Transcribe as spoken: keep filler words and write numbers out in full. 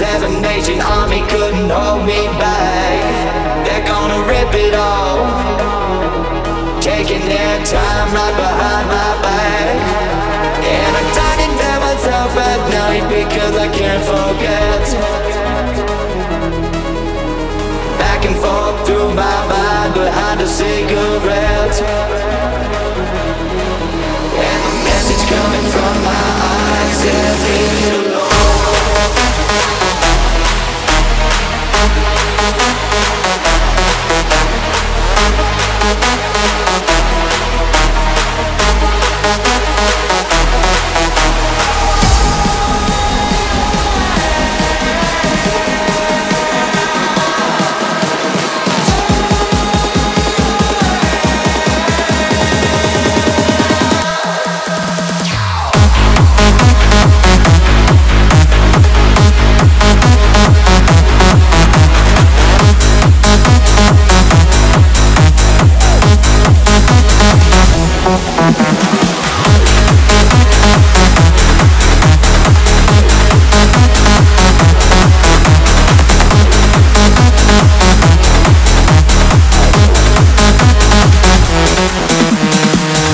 Seven Nation Army couldn't hold me back. They're gonna rip it off, taking their time right behind my back. And I'm tired of myself at night because I can't fall.